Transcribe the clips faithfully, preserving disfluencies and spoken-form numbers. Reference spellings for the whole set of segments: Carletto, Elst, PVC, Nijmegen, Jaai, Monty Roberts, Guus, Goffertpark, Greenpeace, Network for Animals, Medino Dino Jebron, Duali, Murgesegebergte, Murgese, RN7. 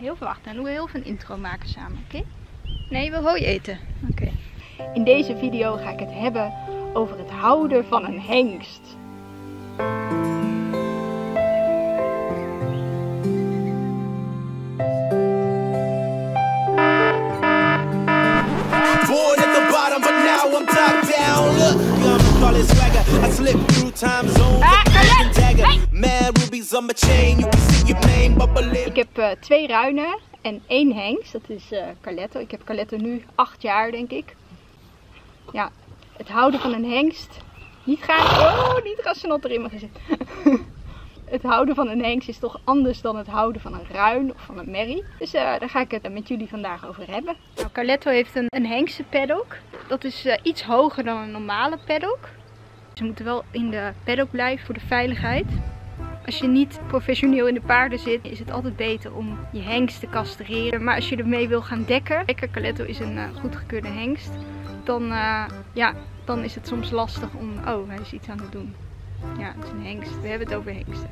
heel veel wachten. Dan doen we heel veel een intro maken samen, oké? Okay? Nee, je wil hooi eten. Oké. Okay. In deze video ga ik het hebben over het houden van een hengst. Ik heb uh, twee ruinen en één hengst, dat is uh, Carletto. Ik heb Carletto nu acht jaar, denk ik. Ja, het houden van een hengst. Niet gaan. Oh, niet gaan snot er in mijn gezicht. Het houden van een hengst is toch anders dan het houden van een ruin of van een merrie. Dus uh, daar ga ik het met jullie vandaag over hebben. Nou, Carletto heeft een, een hengse paddock. Dat is uh, iets hoger dan een normale paddock. Ze moeten wel in de paddock blijven voor de veiligheid. Als je niet professioneel in de paarden zit, is het altijd beter om je hengst te castreren. Maar als je ermee wil gaan dekken, Carletto is een uh, goedgekeurde hengst, dan, uh, ja, dan is het soms lastig om... Oh, hij is iets aan het doen. Ja, het is een hengst. We hebben het over hengsten.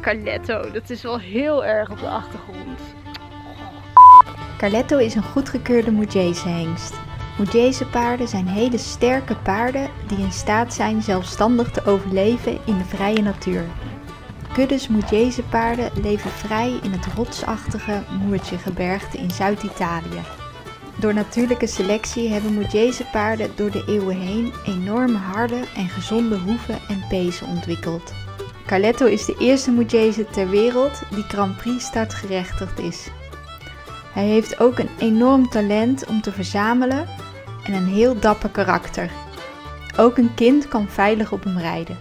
Carletto, dat is wel heel erg op de achtergrond. Carletto is een goedgekeurde Murgese hengst. Murgese paarden zijn hele sterke paarden die in staat zijn zelfstandig te overleven in de vrije natuur. Kuddes Murgese paarden leven vrij in het rotsachtige Murgesegebergte in Zuid-Italië. Door natuurlijke selectie hebben Murgese paarden door de eeuwen heen enorm harde en gezonde hoeven en pezen ontwikkeld. Carletto is de eerste Murgese ter wereld die Grand Prix startgerechtigd is. Hij heeft ook een enorm talent om te verzamelen en een heel dapper karakter. Ook een kind kan veilig op hem rijden.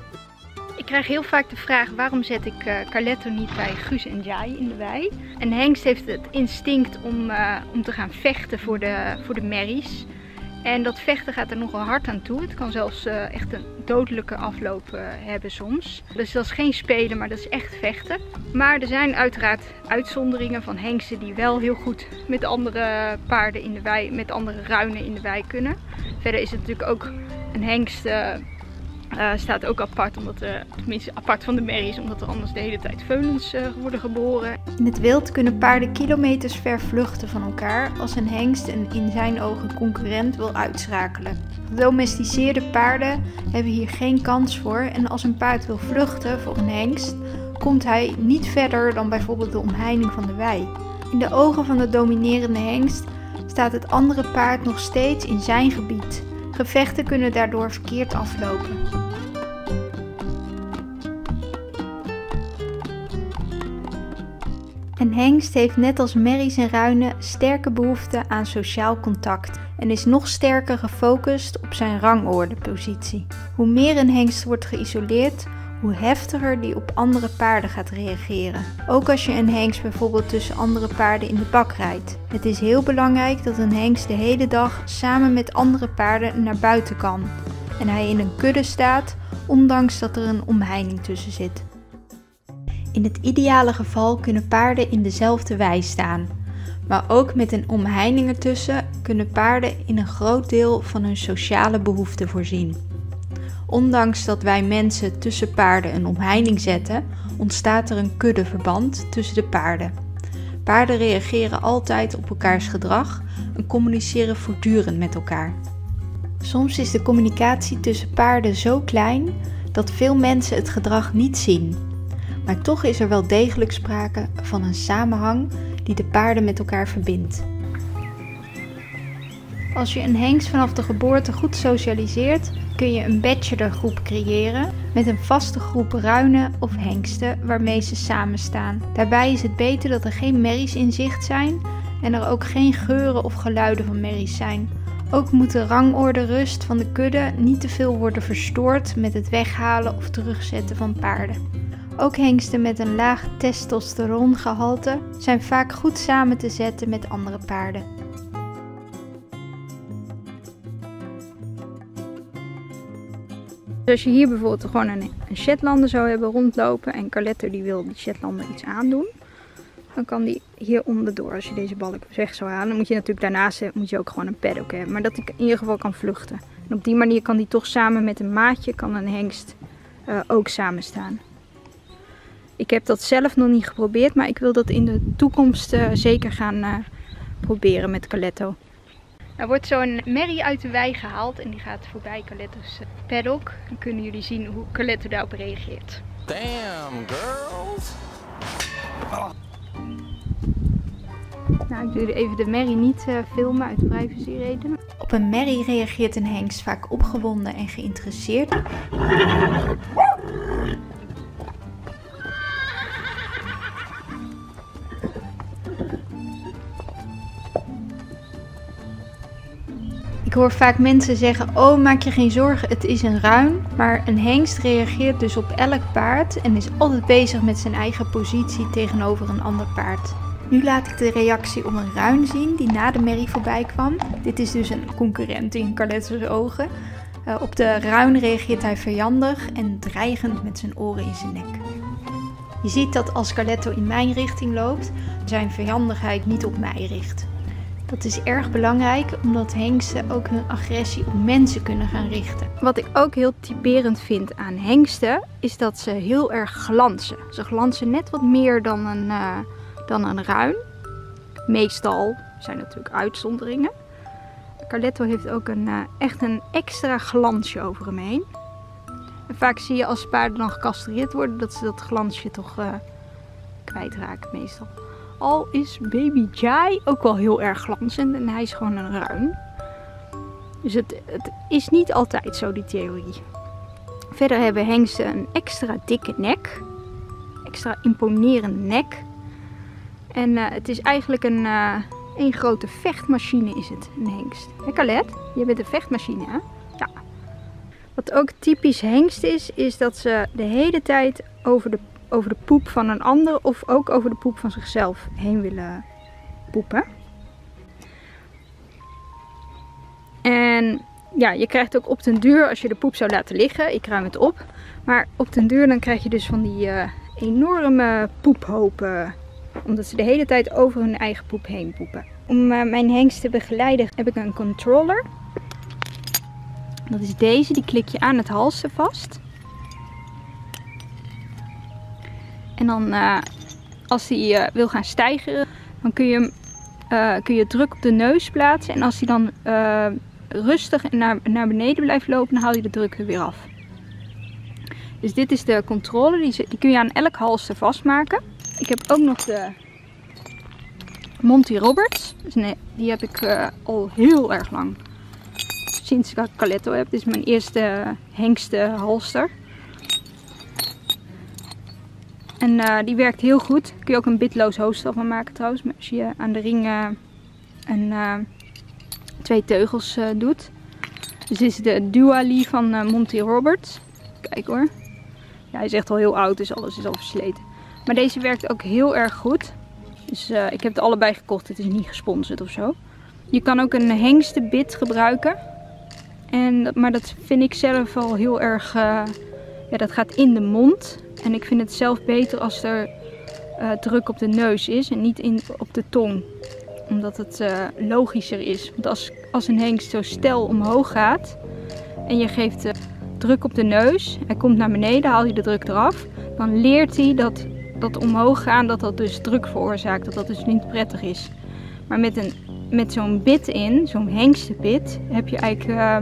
Ik krijg heel vaak de vraag, waarom zet ik uh, Carletto niet bij Guus en Jaai in de wei? Een hengst heeft het instinct om, uh, om te gaan vechten voor de, voor de merries. En dat vechten gaat er nogal hard aan toe. Het kan zelfs uh, echt een dodelijke afloop uh, hebben soms. Dus dat is geen spelen, maar dat is echt vechten. Maar er zijn uiteraard uitzonderingen van hengsten die wel heel goed met andere paarden in de wei, met andere ruinen in de wei kunnen. Verder is het natuurlijk ook een hengst... Uh, Uh, staat ook apart, omdat, uh, tenminste apart van de merries, omdat er anders de hele tijd veulens uh, worden geboren. In het wild kunnen paarden kilometers ver vluchten van elkaar als een hengst een in zijn ogen concurrent wil uitschakelen. Gedomesticeerde paarden hebben hier geen kans voor en als een paard wil vluchten voor een hengst, komt hij niet verder dan bijvoorbeeld de omheining van de wei. In de ogen van de dominerende hengst staat het andere paard nog steeds in zijn gebied. Gevechten kunnen daardoor verkeerd aflopen. Een hengst heeft net als merries en ruinen sterke behoefte aan sociaal contact en is nog sterker gefocust op zijn rangordepositie. Hoe meer een hengst wordt geïsoleerd, hoe heftiger die op andere paarden gaat reageren. Ook als je een hengst bijvoorbeeld tussen andere paarden in de bak rijdt. Het is heel belangrijk dat een hengst de hele dag samen met andere paarden naar buiten kan en hij in een kudde staat, ondanks dat er een omheining tussen zit. In het ideale geval kunnen paarden in dezelfde wei staan, maar ook met een omheining ertussen kunnen paarden in een groot deel van hun sociale behoeften voorzien. Ondanks dat wij mensen tussen paarden een omheining zetten, ontstaat er een kuddeverband tussen de paarden. Paarden reageren altijd op elkaars gedrag en communiceren voortdurend met elkaar. Soms is de communicatie tussen paarden zo klein dat veel mensen het gedrag niet zien. Maar toch is er wel degelijk sprake van een samenhang die de paarden met elkaar verbindt. Als je een hengst vanaf de geboorte goed socialiseert, kun je een bachelorgroep creëren met een vaste groep ruinen of hengsten waarmee ze samen staan. Daarbij is het beter dat er geen merries in zicht zijn en er ook geen geuren of geluiden van merries zijn. Ook moet de rangorde rust van de kudde niet te veel worden verstoord met het weghalen of terugzetten van paarden. Ook hengsten met een laag testosterongehalte zijn vaak goed samen te zetten met andere paarden. Als je hier bijvoorbeeld gewoon een, een Shetlander zou hebben rondlopen en Carletto die wil die Shetlander iets aandoen, dan kan die hier onderdoor. Als je deze balk weg zou halen, dan moet je natuurlijk daarnaast moet je ook gewoon een paddock hebben, maar dat die in ieder geval kan vluchten. En op die manier kan die toch samen met een maatje, kan een hengst uh, ook samen staan. Ik heb dat zelf nog niet geprobeerd, maar ik wil dat in de toekomst uh, zeker gaan uh, proberen met Carletto. Er wordt zo'n merrie uit de wei gehaald en die gaat voorbij Carletto's paddock. Dan kunnen jullie zien hoe Carletto daarop reageert. Damn, girls! Oh. Nou, ik doe even de merrie niet uh, filmen uit privacyredenen. Op een merrie reageert een hengst vaak opgewonden en geïnteresseerd. Ik hoor vaak mensen zeggen, oh maak je geen zorgen, het is een ruin. Maar een hengst reageert dus op elk paard en is altijd bezig met zijn eigen positie tegenover een ander paard. Nu laat ik de reactie om een ruin zien die na de merrie voorbij kwam. Dit is dus een concurrent in Carletto's ogen. Uh, op de ruin reageert hij vijandig en dreigend met zijn oren in zijn nek. Je ziet dat als Carletto in mijn richting loopt, zijn vijandigheid niet op mij richt. Dat is erg belangrijk, omdat hengsten ook hun agressie op mensen kunnen gaan richten. Wat ik ook heel typerend vind aan hengsten, is dat ze heel erg glanzen. Ze glanzen net wat meer dan een, uh, dan een ruin. Meestal zijn er natuurlijk uitzonderingen. Carletto heeft ook een, uh, echt een extra glansje over hem heen. En vaak zie je als paarden dan gecastreerd worden, dat ze dat glansje toch uh, kwijtraken meestal. Al is baby Jaai ook wel heel erg glanzend en hij is gewoon een ruin. Dus het, het is niet altijd zo, die theorie. Verder hebben hengsten een extra dikke nek. Extra imponerende nek. En uh, het is eigenlijk een, uh, een grote vechtmachine is het, een hengst. Hé Carlet, je bent een vechtmachine hè? Ja. Wat ook typisch hengst is, is dat ze de hele tijd over de over de poep van een ander of ook over de poep van zichzelf heen willen poepen. En ja, je krijgt ook op den duur, als je de poep zou laten liggen, ik ruim het op, maar op den duur dan krijg je dus van die uh, enorme poephopen, omdat ze de hele tijd over hun eigen poep heen poepen. Om uh, mijn hengst te begeleiden heb ik een controller. Dat is deze, die klik je aan het halsje vast. En dan uh, als hij uh, wil gaan stijgeren, dan kun je hem uh, kun je druk op de neus plaatsen. En als hij dan uh, rustig naar, naar beneden blijft lopen, dan haal je de druk er weer af. Dus dit is de controle, die, die kun je aan elk halster vastmaken. Ik heb ook nog de Monty Roberts. Dus nee, die heb ik uh, al heel erg lang. Sinds ik Carletto heb. Dit is mijn eerste hengstenhalster. En uh, die werkt heel goed. Kun je ook een bitloos hoofdstel van maken trouwens. Maar als je aan de ring uh, een, uh, twee teugels uh, doet. Dus dit is de Duali van uh, Monty Roberts. Kijk hoor. Ja, hij is echt al heel oud, dus alles is al versleten. Maar deze werkt ook heel erg goed. Dus uh, ik heb het allebei gekocht. Het is niet gesponsord of zo. Je kan ook een hengstenbit gebruiken. En, maar dat vind ik zelf al heel erg... Uh, ja, dat gaat in de mond. En ik vind het zelf beter als er uh, druk op de neus is en niet in, op de tong. Omdat het uh, logischer is. Want als, als een hengst zo steil omhoog gaat en je geeft uh, druk op de neus. Hij komt naar beneden, haal je de druk eraf. Dan leert hij dat, dat omhoog gaan, dat dat dus druk veroorzaakt. Dat dat dus niet prettig is. Maar met, een, met zo'n bit in, zo'n hengstenbit, heb je eigenlijk, uh,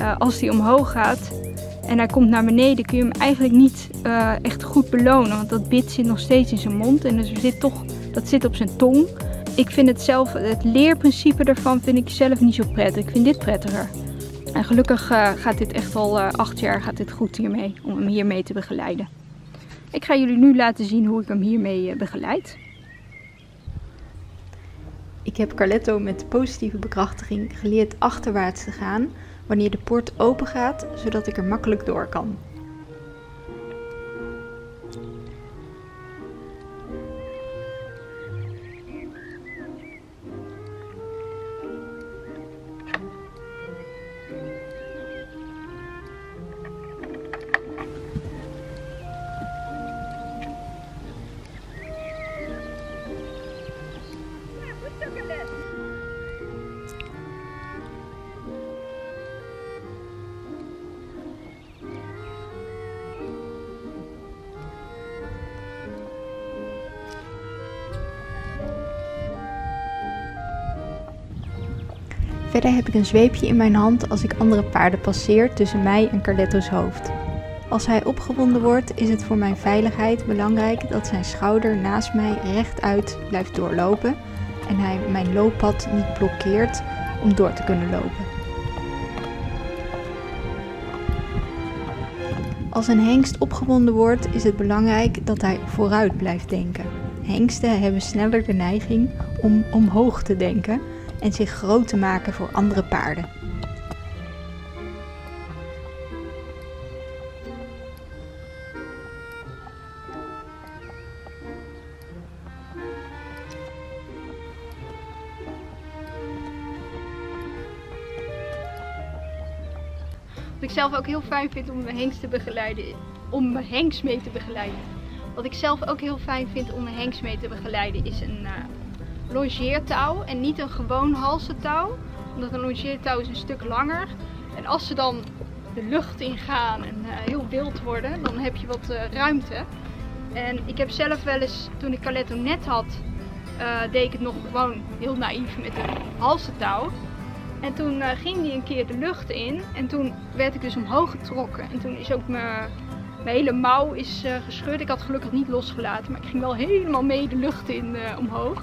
uh, als die omhoog gaat... En hij komt naar beneden, kun je hem eigenlijk niet uh, echt goed belonen. Want dat bit zit nog steeds in zijn mond en dus zit toch, dat zit op zijn tong. Ik vind het zelf, het leerprincipe daarvan vind ik zelf niet zo prettig. Ik vind dit prettiger. En gelukkig uh, gaat dit echt al uh, acht jaar gaat dit goed hiermee, om hem hiermee te begeleiden. Ik ga jullie nu laten zien hoe ik hem hiermee uh, begeleid. Ik heb Carletto met positieve bekrachtiging geleerd achterwaarts te gaan... wanneer de poort open gaat, zodat ik er makkelijk door kan. Verder heb ik een zweepje in mijn hand als ik andere paarden passeer tussen mij en Carletto's hoofd. Als hij opgewonden wordt, is het voor mijn veiligheid belangrijk dat zijn schouder naast mij rechtuit blijft doorlopen en hij mijn looppad niet blokkeert om door te kunnen lopen. Als een hengst opgewonden wordt, is het belangrijk dat hij vooruit blijft denken. Hengsten hebben sneller de neiging om omhoog te denken en zich groot te maken voor andere paarden. Wat ik zelf ook heel fijn vind om mijn hengst te begeleiden, om mijn hengst mee te begeleiden. Wat ik zelf ook heel fijn vind om mijn hengst mee te begeleiden is een uh, longeertouw en niet een gewoon halsentouw. Omdat een longeertouw is een stuk langer. En als ze dan de lucht ingaan en uh, heel wild worden, dan heb je wat uh, ruimte. En ik heb zelf wel eens, toen ik Carletto net had, uh, deed ik het nog gewoon heel naïef met een halsentouw. En toen uh, ging die een keer de lucht in en toen werd ik dus omhoog getrokken. En toen is ook mijn, mijn hele mouw is, uh, gescheurd. Ik had gelukkig niet losgelaten, maar ik ging wel helemaal mee de lucht in uh, omhoog.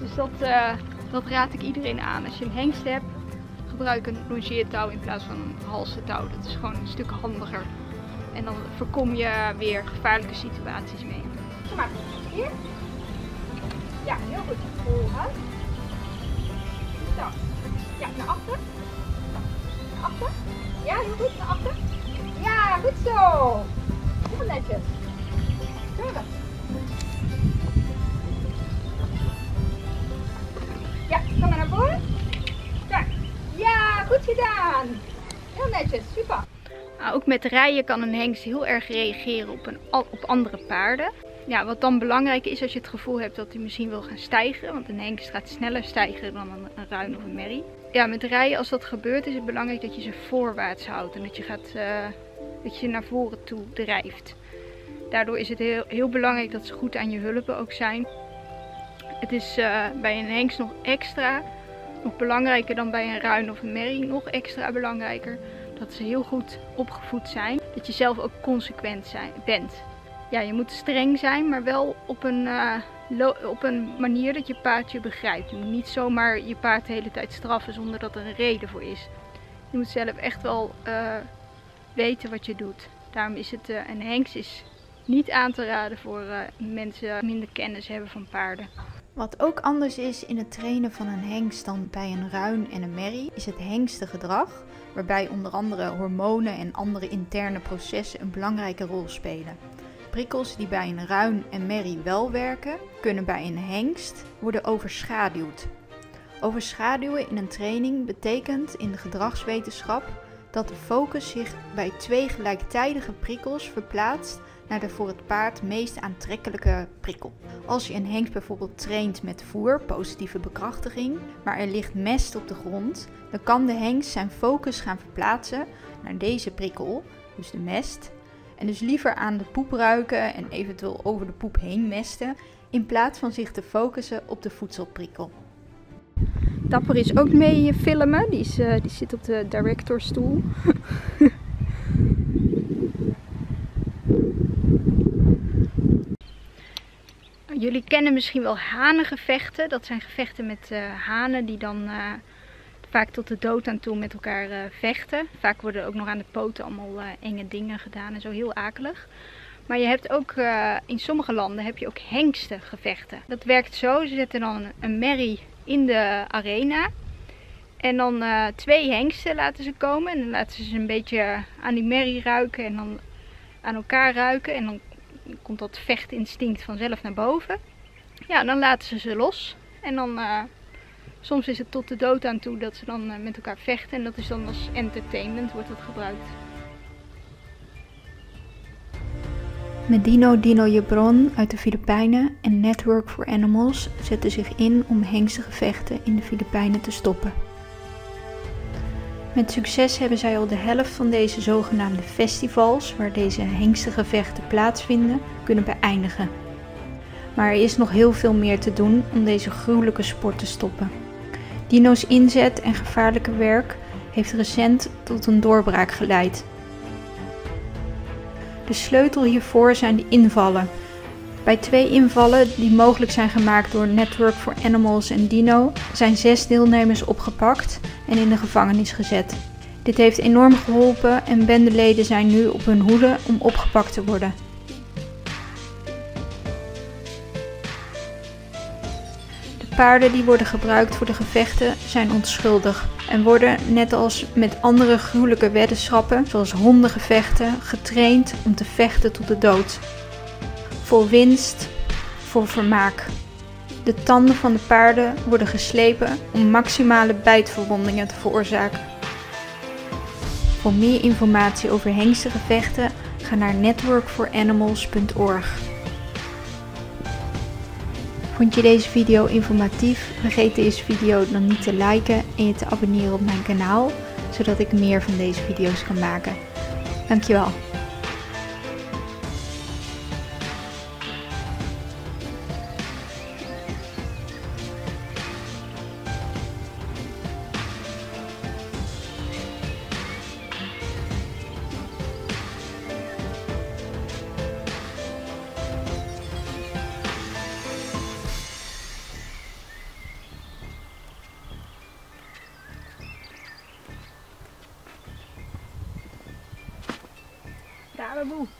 Dus dat, uh, dat raad ik iedereen aan. Als je een hengst hebt, gebruik een longeertouw in plaats van een halstouw. Dat is gewoon een stuk handiger. En dan voorkom je weer gevaarlijke situaties mee. Kom maar, hier. Ja, heel goed. Vooruit. Zo. Ja, naar achter. Naar achter. Ja, heel goed, naar achter. Ja, goed zo. Heel netjes. Keurig. Ja, kom maar naar voren. Daar. Ja, goed gedaan. Heel netjes, super. Nou, ook met rijden kan een hengst heel erg reageren op, een, op andere paarden. Ja, wat dan belangrijk is als je het gevoel hebt dat hij misschien wil gaan stijgen. Want een hengst gaat sneller stijgen dan een, een ruin of een merrie. Ja, met rijden, als dat gebeurt, is het belangrijk dat je ze voorwaarts houdt. En dat je, gaat, uh, dat je naar voren toe drijft. Daardoor is het heel, heel belangrijk dat ze goed aan je hulpen ook zijn. Het is uh, bij een hengst nog extra, nog belangrijker dan bij een ruin of een merrie, nog extra belangrijker. Dat ze heel goed opgevoed zijn. Dat je zelf ook consequent zijn, bent. Ja, je moet streng zijn, maar wel op een, uh, op een manier dat je paard je begrijpt. Je moet niet zomaar je paard de hele tijd straffen zonder dat er een reden voor is. Je moet zelf echt wel uh, weten wat je doet. Daarom is het, uh, en hengst is niet aan te raden voor uh, mensen die minder kennis hebben van paarden. Wat ook anders is in het trainen van een hengst dan bij een ruin en een merrie, is het hengstengedrag, waarbij onder andere hormonen en andere interne processen een belangrijke rol spelen. Prikkels die bij een ruin en merrie wel werken, kunnen bij een hengst worden overschaduwd. Overschaduwen in een training betekent in de gedragswetenschap dat de focus zich bij twee gelijktijdige prikkels verplaatst naar de voor het paard meest aantrekkelijke prikkel. Als je een hengst bijvoorbeeld traint met voer, positieve bekrachtiging, maar er ligt mest op de grond, dan kan de hengst zijn focus gaan verplaatsen naar deze prikkel, dus de mest, en dus liever aan de poep ruiken en eventueel over de poep heen mesten, in plaats van zich te focussen op de voedselprikkel. Dapper is ook mee filmen, die, is, uh, die zit op de directorstoel. Jullie kennen misschien wel hanengevechten. Dat zijn gevechten met uh, hanen die dan uh, vaak tot de dood aan toe met elkaar uh, vechten. Vaak worden ook nog aan de poten allemaal uh, enge dingen gedaan en zo, heel akelig. Maar je hebt ook, uh, in sommige landen heb je ook hengstengevechten. Dat werkt zo, ze zetten dan een merrie in de arena. En dan uh, twee hengsten laten ze komen en dan laten ze ze een beetje aan die merrie ruiken en dan aan elkaar ruiken. En dan komt dat vechtinstinct vanzelf naar boven. Ja, dan laten ze ze los. En dan, uh, soms is het tot de dood aan toe dat ze dan uh, met elkaar vechten. En dat is dan als entertainment wordt dat gebruikt. Medino Dino Jebron uit de Filipijnen en Network for Animals zetten zich in om hengstengevechten in de Filipijnen te stoppen. Met succes hebben zij al de helft van deze zogenaamde festivals, waar deze hengstengevechten plaatsvinden, kunnen beëindigen. Maar er is nog heel veel meer te doen om deze gruwelijke sport te stoppen. Dino's inzet en gevaarlijke werk heeft recent tot een doorbraak geleid. De sleutel hiervoor zijn de invallen. Bij twee invallen die mogelijk zijn gemaakt door Network for Animals en Dino zijn zes deelnemers opgepakt en in de gevangenis gezet. Dit heeft enorm geholpen en bendeleden zijn nu op hun hoede om opgepakt te worden. De paarden die worden gebruikt voor de gevechten zijn onschuldig en worden, net als met andere gruwelijke weddenschappen, zoals hondengevechten, getraind om te vechten tot de dood. Voor winst, voor vermaak. De tanden van de paarden worden geslepen om maximale bijtverwondingen te veroorzaken. Voor meer informatie over hengstengevechten ga naar network for animals punt org. Vond je deze video informatief? Vergeet deze video dan niet te liken en je te abonneren op mijn kanaal, zodat ik meer van deze video's kan maken. Dankjewel! Caramba!